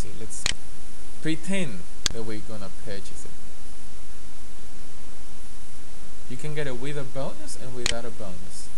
see, let's pretend that we're gonna purchase it. You can get it with a bonus and without a bonus.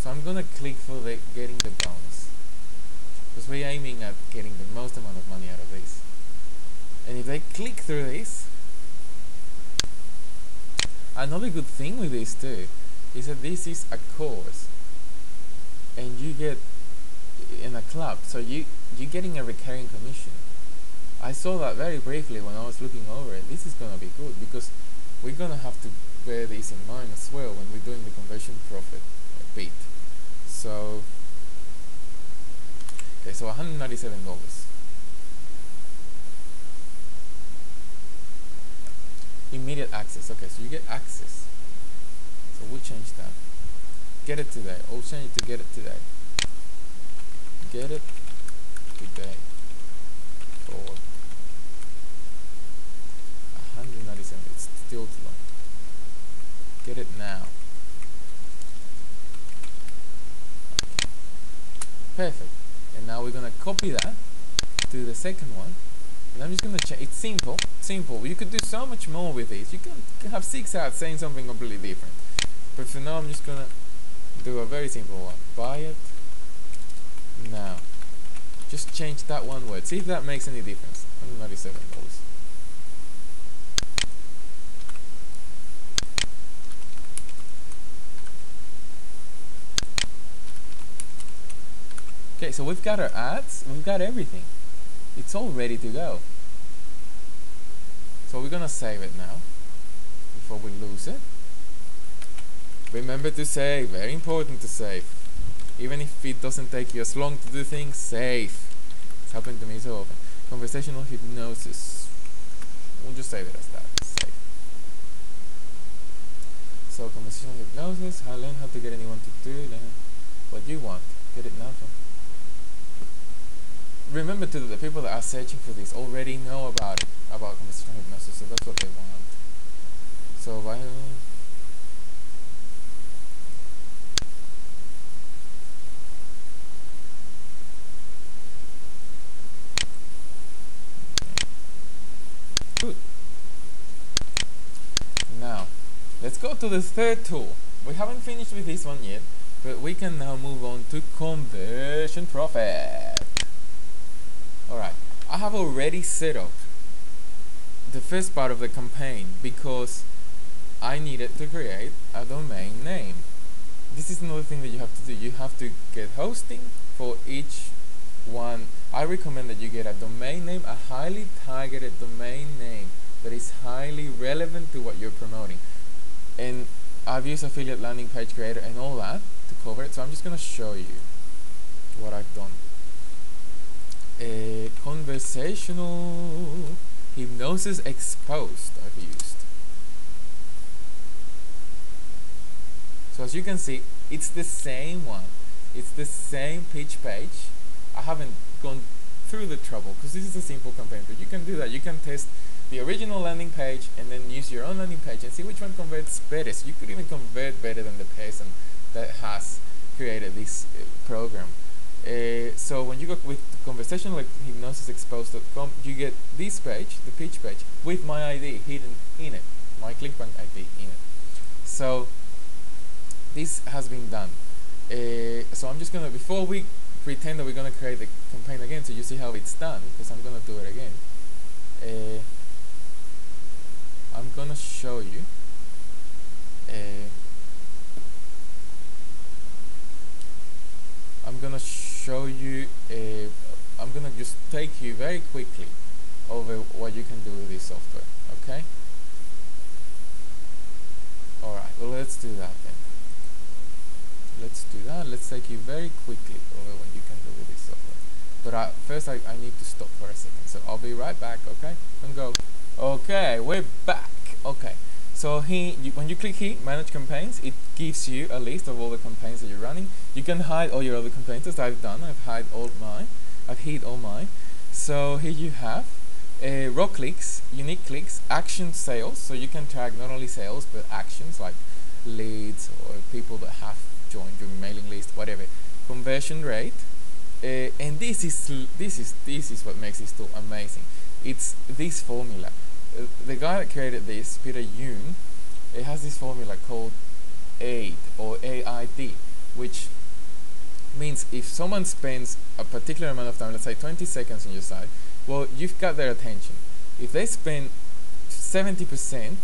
So I'm gonna click for the getting the bonus, because we're aiming at getting the most amount of money out of this. And if I click through this, another good thing with this too is that this is a course, and you get in a club, so you're getting a recurring commission. I saw that very briefly when I was looking over it. This is gonna be good, because we're gonna have to bear this in mind as well when we're doing the conversion profit bit. So okay, so $197. Immediate access. Okay, so you get access. So we'll change that. Get it today. We'll change it to get it today. Get it today for $197. It's still too long. Get it now. Okay. Perfect. And now we're gonna copy that to the second one. And I'm just going to check. It's simple, simple. You could do so much more with this. You can have 6 hours saying something completely different. But for now, I'm just going to do a very simple one. Buy it now. Just change that one word. See if that makes any difference. $197. Okay, so we've got our ads. We've got everything. It's all ready to go. So we're gonna save it now before we lose it. Remember to save, very important to save. Even if it doesn't take you as long to do things, save. It's happened to me so often. Conversational hypnosis. We'll just save it as that. Save. So conversational hypnosis, I learn how to get anyone to do, learn what you want. Get it now from. Remember too that the people that are searching for this already know about it, about conversational hypnosis, so that's what they want. So by good. Now let's go to the third tool. We haven't finished with this one yet, but we can now move on to Conversion Prophet. Alright, I have already set up the first part of the campaign because I needed to create a domain name. This is another thing that you have to do. You have to get hosting for each one. I recommend that you get a domain name, a highly targeted domain name that is highly relevant to what you're promoting. And I've used Affiliate Landing Page Creator and all that to cover it, so I'm just going to show you what I've done. A conversational hypnosis exposed I've used. So as you can see, it's the same one. It's the same pitch page. I haven't gone through the trouble because this is a simple campaign, but you can do that. You can test the original landing page and then use your own landing page and see which one converts better. So you could even convert better than the person that has created this program. So when you go with conversational hypnosis exposed.com, you get this page, the pitch page, with my ID hidden in it, my ClickBank ID in it. So this has been done. So I'm just gonna, before we pretend that we're gonna create the campaign again, so you see how it's done, because I'm gonna do it again. I'm gonna show you. I'm gonna just take you very quickly over what you can do with this software, okay? Alright, well let's do that then. Let's do that, let's take you very quickly over what you can do with this software. But first I need to stop for a second, so I'll be right back, okay? Don't go. Okay, we're back, okay. So when you click here, manage campaigns, it gives you a list of all the campaigns that you're running. You can hide all your other campaigns, as I've done. I've hid all mine. So here you have raw clicks, unique clicks, action sales. So you can track not only sales, but actions like leads or people that have joined your mailing list, whatever. Conversion rate, and this is what makes this tool amazing. It's this formula. The guy that created this, Peter Yoon, it has this formula called AID or AID, which means if someone spends a particular amount of time, let's say 20 seconds on your site, well, you've got their attention. If they spend 70%,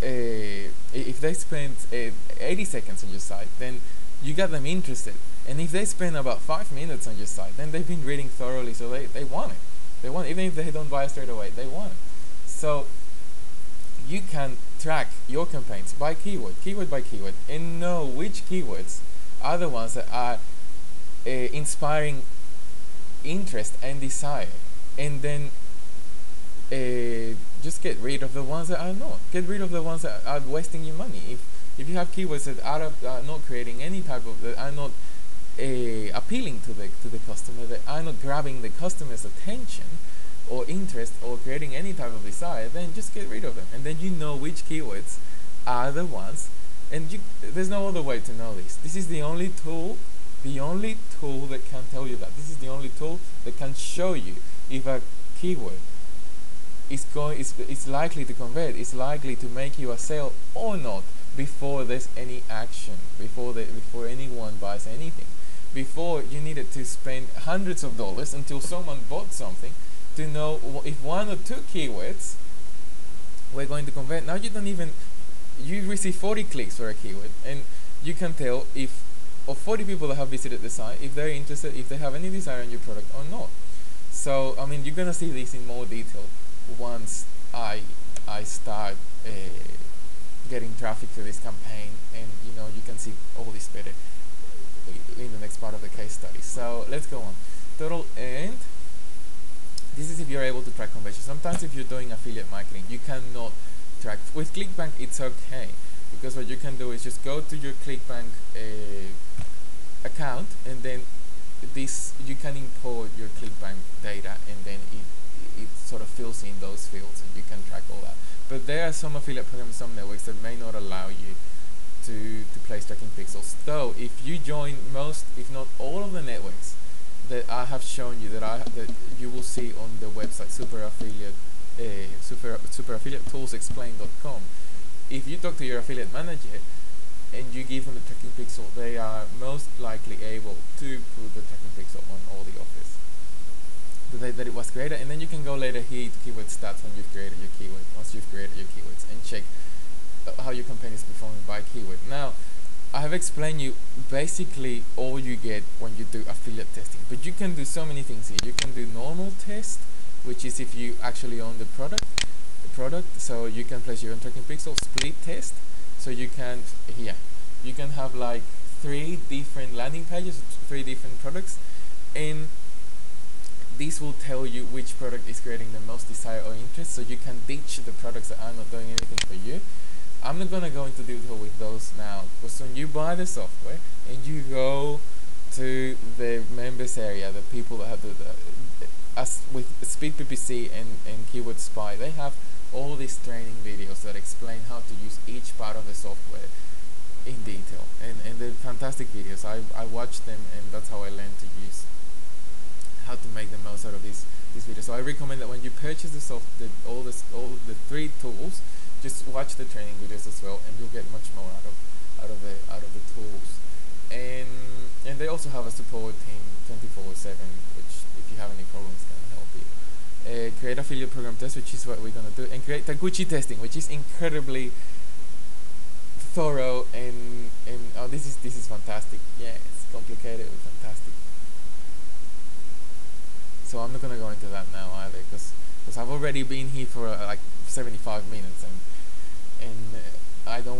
if they spend 80 seconds on your site, then you got them interested. And if they spend about 5 minutes on your site, then they've been reading thoroughly, so they want it. They want it. Even if they don't buy it straight away, they want it. So you can track your campaigns by keyword, by keyword, and know which keywords are the ones that are inspiring interest and desire, and then just get rid of the ones that are not. Get rid of the ones that are wasting your money. If you have keywords that are not creating any type of, that are not appealing to the customer, that are not grabbing the customer's attention or interest or creating any type of desire, then just get rid of them, and then you know which keywords are the ones. And there's no other way to know this. This is the only tool that can tell you that. This is the only tool that can show you if a keyword is likely to convert, is likely to make you a sale or not, before there's any action, before anyone buys anything, before you needed to spend hundreds of dollars until someone bought something to know if one or two keywords were going to convert. Now you don't even. You receive 40 clicks for a keyword, and you can tell if of 40 people that have visited the site if they're interested, if they have any desire on your product or not. So I mean, you're gonna see this in more detail once I start getting traffic to this campaign, and you know, you can see all this better in the next part of the case study. So let's go on. Total, and this is if you're able to track conversions. Sometimes if you're doing affiliate marketing, you cannot. With ClickBank, it's okay, because what you can do is just go to your ClickBank account, and then you can import your ClickBank data, and then it sort of fills in those fields, and you can track all that. But there are some affiliate programs, some networks that may not allow you to place tracking pixels. Though, if you join most, if not all of the networks that I have shown you, that you will see on the website superaffiliatetoolsexplained.com, if you talk to your affiliate manager and you give them the tracking pixel, they are most likely able to put the tracking pixel on all the offers the day that it was created. And then you can go later here to keyword stats when you've created your keyword, once you've created your keywords, and check how your campaign is performing by keyword. Now, I have explained you basically all you get when you do affiliate testing, but you can do so many things here. You can do normal test, which is if you actually own the product, so you can place your own tracking pixel. Split test, so you can you can have like 3 different landing pages, 3 different products, and this will tell you which product is creating the most desire or interest, so you can ditch the products that are not doing anything for you. I'm not gonna go into detail with those now, because when you buy the software and you go to the members area, the people that have as with SpeedPPC and Keyword Spy, they have all these training videos that explain how to use each part of the software in detail, and they're fantastic videos. I watched them, and that's how I learned to use, how to make the most out of these videos. So I recommend that when you purchase the software, all the 3 tools, just watch the training videos as well, and you'll get much more out of the tools. And they also have a support team 24/7, which if you have any problems can help you. Create affiliate program test, which is what we're gonna do, and create Taguchi testing, which is incredibly thorough, and oh, this is fantastic. Yeah, it's complicated but fantastic. So I'm not gonna go into that now either, because I've already been here for like 75 minutes, and I didn't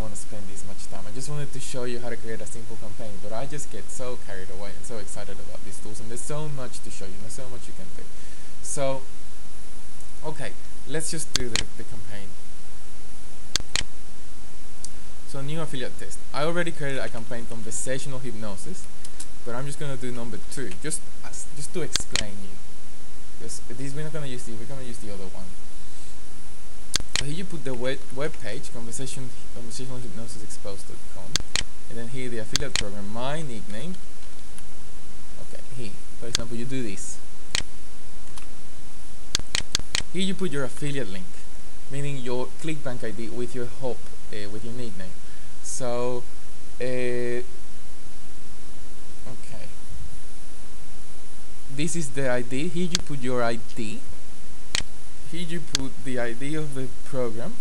want to spend this much time. I just wanted to show you how to create a simple campaign, but I just get so carried away and so excited about these tools, and there's so much to show you, there's so much you can do. So, okay, let's just do the campaign. So, new affiliate test. I already created a campaign, conversational hypnosis, but I'm just gonna do number 2, just to explain you. This we're not gonna use this. We're gonna use the other one. So here you put the web page, conversational hypnosis exposed.com, and then here the affiliate program, my nickname. Okay, example, you do this. Here you put your affiliate link, meaning your ClickBank ID with your hop, with your nickname. So, okay, this is the ID. Here you put your ID. Here you put the ID of the program.